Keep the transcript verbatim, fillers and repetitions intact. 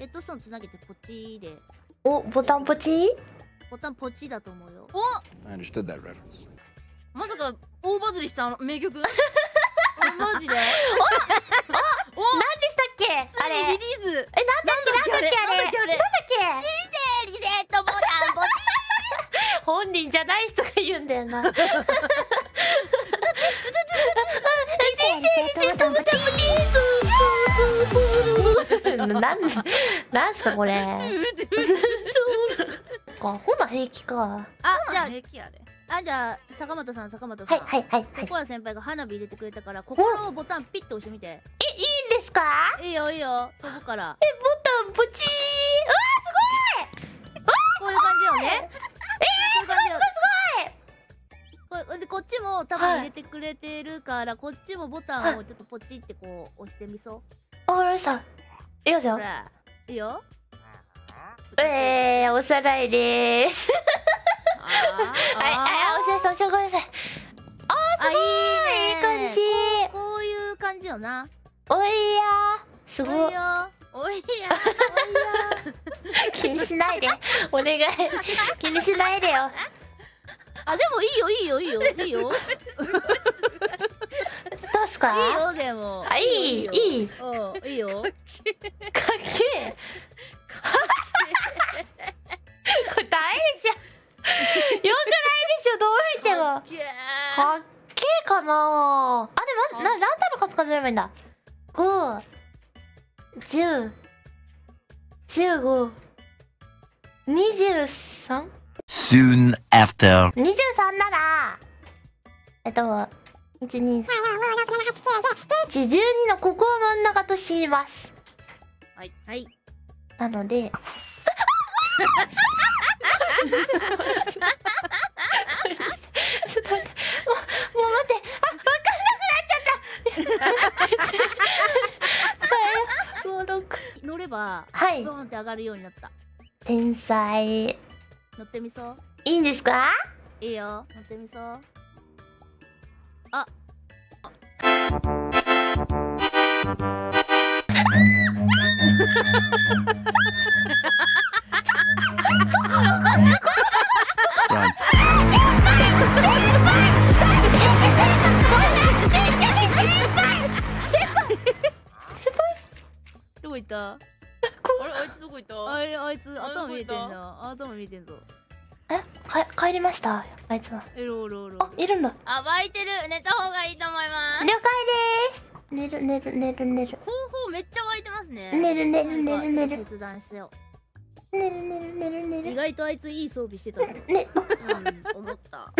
レッドストーンつなげてポチーで。お、ボタンポチー？ボタンポチーだと思うよ。お。I understood that reference。まさか大バズりした名曲？マジで？お、お、何でしたっけ？あれ。リリース。え、なんだっけ？なんだっけあれ？なんだっけあれ？なんだっけ？人生リセットボタンポチー。本人じゃない人が言うんだよな。なんすかこれ。ほな平気か。あ、じゃあ平気やで。あ、じゃあ坂本さん、坂本さん。はいはいはい。ココア先輩が花火入れてくれたから、ここのボタンピッと押してみて。え、いいんですか？いいよいいよ。飛ぶから。え、ボタンポチー。うわ、すごい。こういう感じよね。え、すごいすごいすごい。でこっちも多分入れてくれてるから、はい、こっちもボタンをちょっとポチってこう押してみそう。あ、わかりました。いいですよ、いいよ。えー、おさらいでーす。はい、あ、おしゃれさん、おしゃれごめんなさい。あー、すごーい、いい感じ。こういう感じよな。おいやー、すごい。おいやおいや気にしないで、お願い。気にしないでよ。あ、でもいいよいいよいいよいいよ。どうすか？いいよでも。あ、いいいい。うん、いいよ。かっけえ。これ大変じゃん。よくないでしょ、どう見ても。かっけえかな。あ、でもな、ランタンの数数えればいいんだ。五、十、十五、二十三。Soon after にじゅうさんなら、えっと、いち、に、さん、よん、ご、ろく、なな、はち、きゅう、じゅう、じゅう、じゅういち、じゅうにのここを真ん中とします。はい。はい。なので、ちょっと待って、もう、もう待って、あ、わかんなくなっちゃった。ご、ろく。乗れば、はい。ドーンって上がるようになった。天才。乗ってみそう。いいんですか？いいよ、乗ってみそう。あ。どこ行った？あれ、あいつどこ行った？あれ、あいつ頭見えてんな。頭見えてんぞ。え、か帰りました、あいつは。えろろろ。あ、いるんだ。あ、湧いてる。寝た方がいいと思います。了解でーす。寝る寝る寝る寝る。後方めっちゃ湧いてますね。寝る寝る寝る寝る。切断してよ。寝る寝る寝る寝る。意外とあいついい装備してた。ね。思った。